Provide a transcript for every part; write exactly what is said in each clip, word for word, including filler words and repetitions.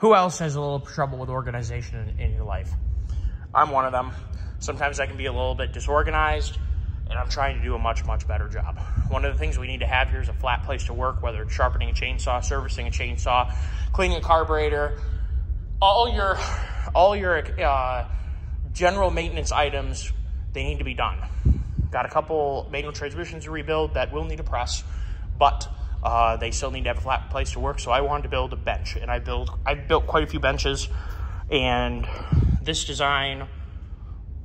Who else has a little trouble with organization in, in your life? I'm one of them. Sometimes I can be a little bit disorganized, and I'm trying to do a much, much better job. One of the things we need to have here is a flat place to work, whether it's sharpening a chainsaw, servicing a chainsaw, cleaning a carburetor, all your, all your uh, general maintenance items, they need to be done. Got a couple manual transmissions to rebuild that will need a press, but uh, they still need to have a flat place to work. So I wanted to build a bench, and I build, I built quite a few benches, and this design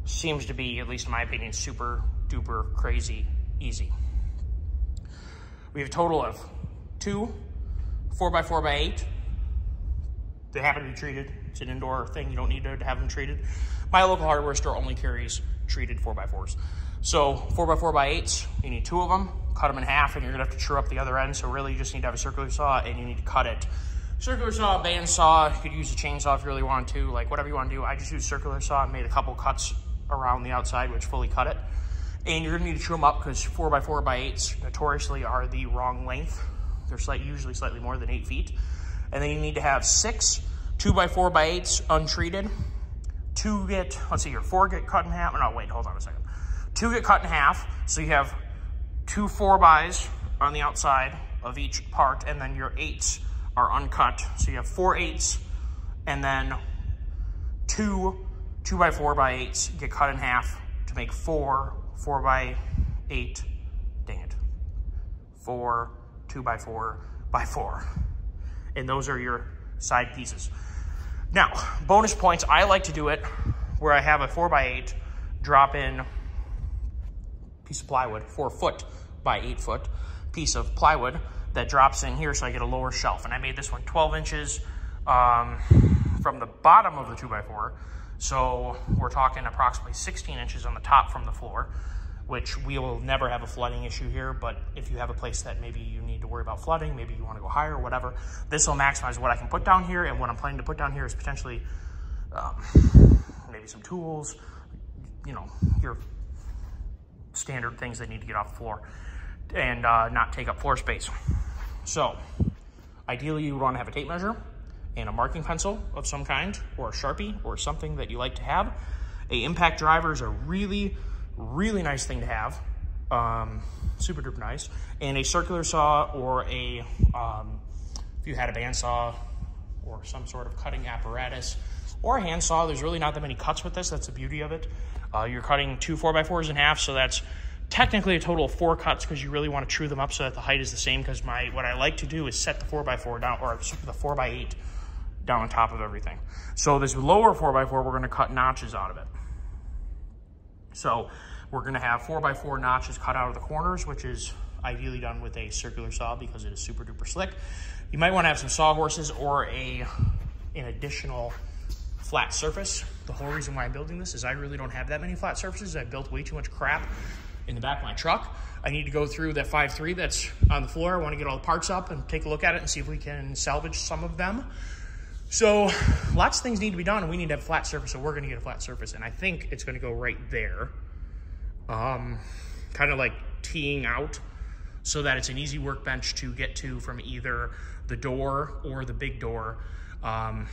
seems to be, at least in my opinion, super duper crazy easy. We have a total of two four by four by eight. They happen to be treated. It's an indoor thing. You don't need to have them treated. My local hardware store only carries treated four by fours. So four by four by eights, you need two of them. Cut them in half, and you're gonna have to chew up the other end. So really you just need to have a circular saw, and you need to cut it. Circular saw, band saw, you could use a chainsaw if you really wanted to, like whatever you want to do. I just used a circular saw and made a couple cuts around the outside, which fully cut it. And you're gonna need to chew them up because four by four by eights notoriously are the wrong length. They're slight, usually slightly more than eight feet. And then you need to have six two by four by eights untreated. Two get, let's see here, four get cut in half. No, wait, hold on a second. Two get cut in half. So you have two four bys on the outside of each part, and then your eights are uncut. So you have four eights, and then two two by four by eights get cut in half to make four four by eight, dang it, four two by four by four. And those are your side pieces. Now, bonus points, I like to do it where I have a four by eight drop in piece of plywood, four foot by eight foot piece of plywood that drops in here, so I get a lower shelf. And I made this one twelve inches um, from the bottom of the two by four. So we're talking approximately sixteen inches on the top from the floor, which we will never have a flooding issue here. But if you have a place that maybe you need to worry about flooding, maybe you want to go higher or whatever, this will maximize what I can put down here. And what I'm planning to put down here is potentially um, maybe some tools, you know, your standard things that need to get off the floor and uh, not take up floor space. So ideally you would want to have a tape measure and a marking pencil of some kind, or a Sharpie, or something that you like to have. A impact driver is a really, really nice thing to have, um, super duper nice. And a circular saw, or a, um, if you had a bandsaw or some sort of cutting apparatus, or a hand saw, there's really not that many cuts with this. That's the beauty of it. Uh, you're cutting two four by fours in half, so that's technically a total of four cuts, because you really want to true them up so that the height is the same. Because my, what I like to do is set the four by four down, or the four by eight down on top of everything. So this lower four by four, we're going to cut notches out of it. So we're going to have four by four notches cut out of the corners, which is ideally done with a circular saw because it is super duper slick. You might want to have some sawhorses, or a an additional flat surface. The whole reason why I'm building this is I really don't have that many flat surfaces. I built way too much crap in the back of my truck. I need to go through that five three that's on the floor. I want to get all the parts up and take a look at it and see if we can salvage some of them. So lots of things need to be done, and we need to have a flat surface, so we're going to get a flat surface. And I think it's going to go right there, um, kind of like teeing out, so that it's an easy workbench to get to from either the door or the big door. Um,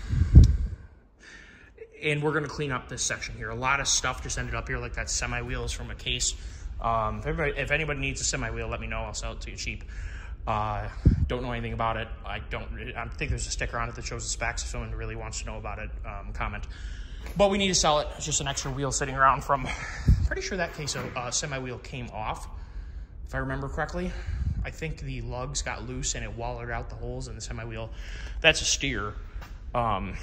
and we're going to clean up this section here. A lot of stuff just ended up here, like that semi-wheel is from a case. Um, if, everybody, if anybody needs a semi-wheel, let me know. I'll sell it to you cheap. Uh, don't know anything about it. I don't, I think there's a sticker on it that shows the specs. If someone really wants to know about it, um, comment. But we need to sell it. It's just an extra wheel sitting around from, I'm pretty sure that case of uh, semi-wheel came off, if I remember correctly. I think the lugs got loose and it wallowed out the holes in the semi-wheel. That's a steer. Um,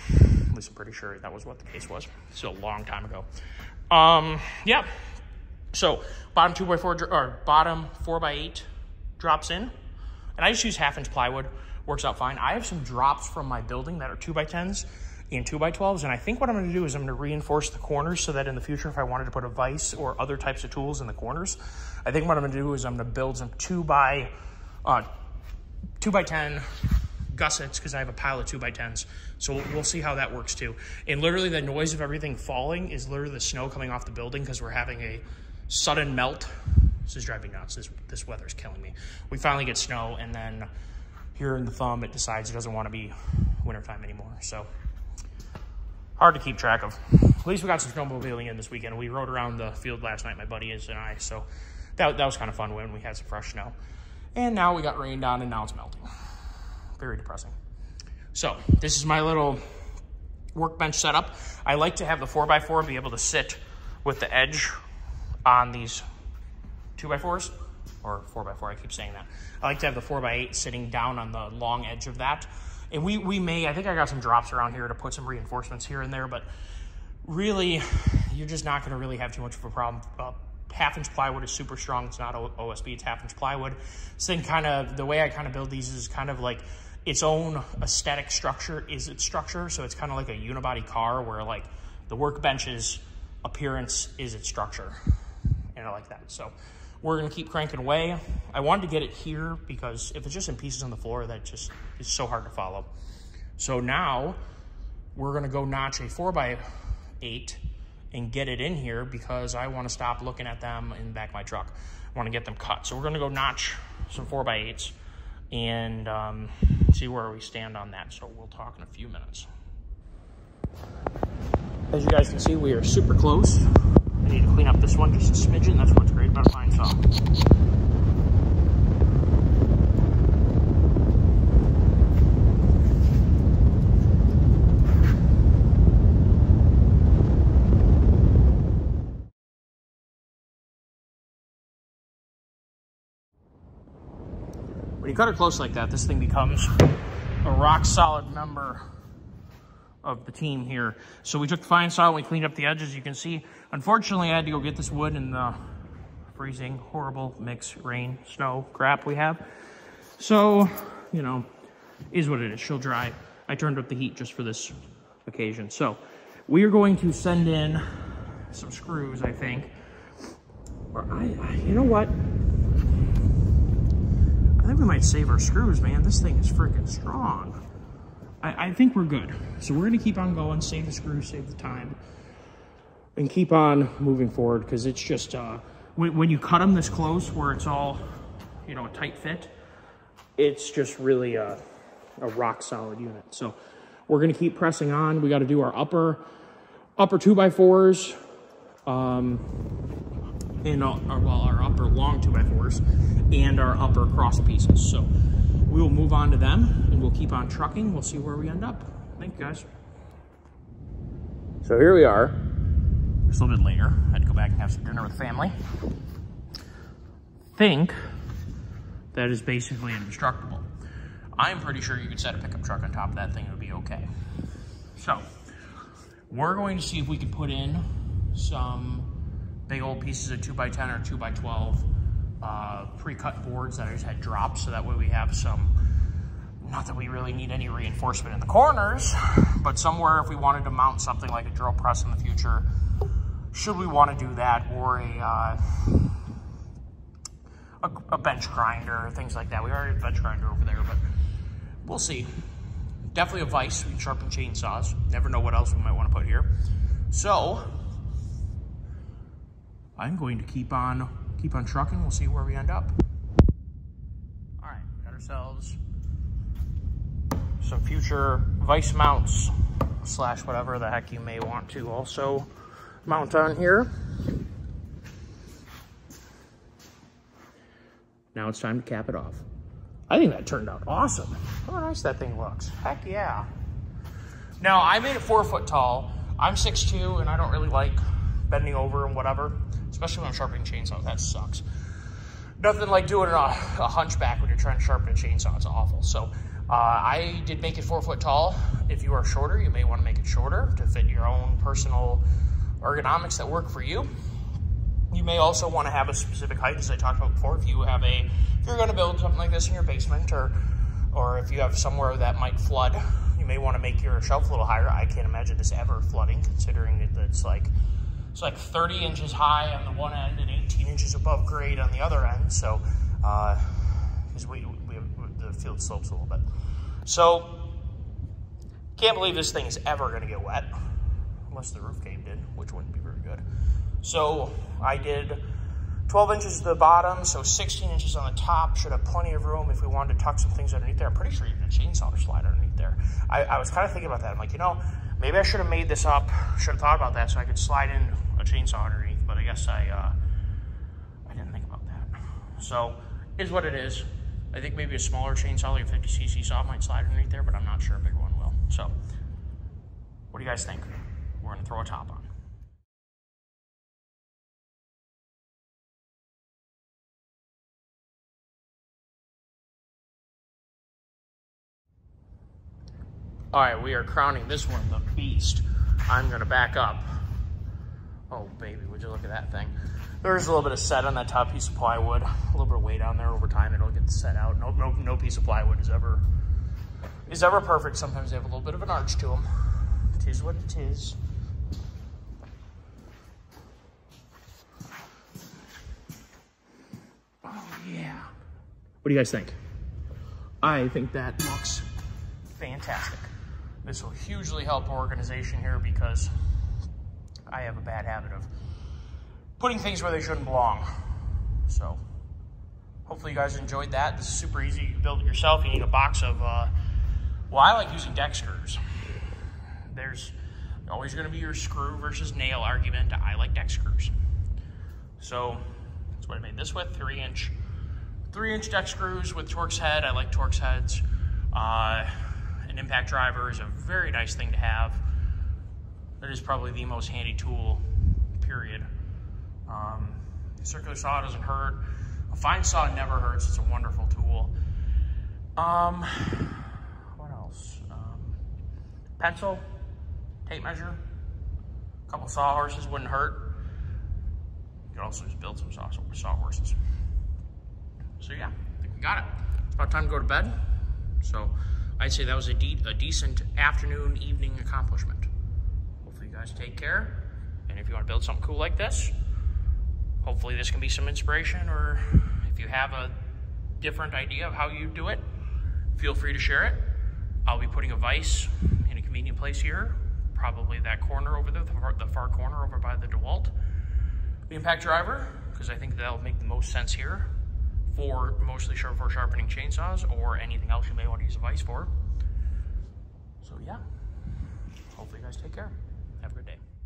at least I'm pretty sure that was what the case was. It's a long time ago. Um, yeah. So bottom two by four, or bottom four by eight drops in. And I just use half inch plywood, works out fine. I have some drops from my building that are two by tens and two by twelves. And I think what I'm gonna do is I'm gonna reinforce the corners, so that in the future, if I wanted to put a vise or other types of tools in the corners, I think what I'm gonna do is I'm gonna build some two by, uh, two by ten gussets, because I have a pile of two by tens. So we'll, we'll see how that works too. And literally the noise of everything falling is literally the snow coming off the building, because we're having a sudden melt. This is driving me nuts. This, this weather is killing me. We finally get snow, and then here in the thumb, it decides it doesn't want to be wintertime anymore. So hard to keep track of. At least we got some snowmobiling in this weekend. We rode around the field last night, my buddies and I. So that, that was kind of fun when we had some fresh snow. And now we got rained on and now it's melting. Very depressing. So this is my little workbench setup. I like to have the four by four be able to sit with the edge on these two by fours or four by four, I keep saying that. I like to have the four by eight sitting down on the long edge of that. And we, we may, I think I got some drops around here to put some reinforcements here and there, but really, you're just not gonna really have too much of a problem. Uh, half inch plywood is super strong. It's not O S B, it's half inch plywood. So then kind of, the way I kind of build these is kind of like its own aesthetic structure is its structure. So it's kind of like a unibody car where like the workbench's appearance is its structure. And I like that. So we're gonna keep cranking away. I wanted to get it here because if it's just in pieces on the floor, that just is so hard to follow. So now we're gonna go notch a four by eight and get it in here because I wanna stop looking at them in the back of my truck. I wanna get them cut. So we're gonna go notch some four by eights and um, see where we stand on that. So we'll talk in a few minutes. As you guys can see, we are super close. I need to clean up this one just a smidgen. That's what's great about a pine saw. When you cut her close like that, this thing becomes a rock solid member of the team here. So we took the fine saw and we cleaned up the edges. You can see, unfortunately, I had to go get this wood in the freezing, horrible mix, rain, snow, crap we have. So, you know, is what it is. She'll dry. I turned up the heat just for this occasion. So we are going to send in some screws, I think. Or I, you know what? I think we might save our screws, man. This thing is freaking strong. I think we're good. So we're gonna keep on going, save the screws, save the time, and keep on moving forward because it's just, uh, when, when you cut them this close where it's all, you know, a tight fit, it's just really a, a rock solid unit. So we're gonna keep pressing on. We gotta do our upper, upper two by fours, um, and our, well, our upper long two by fours and our upper cross pieces. So we will move on to them and we'll keep on trucking. We'll see where we end up. Thank you guys. So here we are. It's a little bit later. I had to go back and have some dinner with the family. Think that is basically indestructible. I'm pretty sure you could set a pickup truck on top of that thing. It would be okay. So we're going to see if we can put in some big old pieces of two by ten or two by twelve uh, pre-cut boards that I just had dropped. So that way we have some, not that we really need any reinforcement in the corners, but somewhere if we wanted to mount something like a drill press in the future, should we want to do that, or a, uh, a, a bench grinder, things like that. We already have a bench grinder over there, but we'll see. Definitely a vise, we sharpen chainsaws. Never know what else we might want to put here. So I'm going to keep on, keep on trucking. We'll see where we end up. All right, we got ourselves some future vice mounts slash whatever the heck you may want to also mount on here. Now it's time to cap it off. I think that turned out awesome. Look how nice that thing looks. Heck yeah. Now I made it four foot tall. I'm six two and I don't really like bending over and whatever, especially when I'm sharpening chainsaws. That sucks. Nothing like doing a, a hunchback when you're trying to sharpen a chainsaw. It's awful. So Uh, I did make it four foot tall. If you are shorter, you may want to make it shorter to fit your own personal ergonomics that work for you. You may also want to have a specific height, as I talked about before. If you have a, if you're going to build something like this in your basement, or, or if you have somewhere that might flood, you may want to make your shelf a little higher. I can't imagine this ever flooding, considering that it's like, it's like thirty inches high on the one end and eighteen inches above grade on the other end. So, uh, because we, we have, the field slopes a little bit. So, can't believe this thing is ever going to get wet. Unless the roof caved in, which wouldn't be very good. So, I did twelve inches to the bottom, so sixteen inches on the top. Should have plenty of room if we wanted to tuck some things underneath there. I'm pretty sure even a chainsaw would slide underneath there. I, I was kind of thinking about that. I'm like, you know, maybe I should have made this up. Should have thought about that so I could slide in a chainsaw underneath. But I guess I, uh, I didn't think about that. So it is what it is. I think maybe a smaller chainsaw, like a fifty C C saw, might slide underneath there, but I'm not sure a big one will. So what do you guys think? We're going to throw a top on. All right, we are crowning this one the beast. I'm gonna back up. Oh baby, would you look at that thing. There's a little bit of set on that top piece of plywood, a little bit of weight on there over time, it'll get set out. No, no, no piece of plywood is ever, is ever perfect. Sometimes they have a little bit of an arch to them. It is what it is. Oh yeah. What do you guys think? I think that looks fantastic. This will hugely help our organization here because I have a bad habit of putting things where they shouldn't belong. So hopefully you guys enjoyed that. This is super easy. You can build it yourself. You need a box of, uh, well, I like using deck screws. There's always going to be your screw versus nail argument. I like deck screws. So that's what I made this with. Three inch, three inch deck screws with Torx head. I like Torx heads. Uh, An impact driver is a very nice thing to have. That is probably the most handy tool, period. Um, circular saw doesn't hurt. A fine saw never hurts. It's a wonderful tool. Um, what else? Um, pencil, tape measure, a couple saw horses wouldn't hurt. You could also just build some saw, saw horses. So yeah, I think we got it. It's about time to go to bed. So I'd say that was a, de a decent afternoon, evening accomplishment. Hopefully you guys take care. And if you want to build something cool like this, hopefully this can be some inspiration, or if you have a different idea of how you do it, feel free to share it. I'll be putting a vise in a convenient place here, probably that corner over there, the far, the far corner over by the DeWalt. The impact driver, because I think that'll make the most sense here. For mostly sharp for sharpening chainsaws or anything else you may want to use a vise for. So yeah, hopefully you guys take care. Have a good day.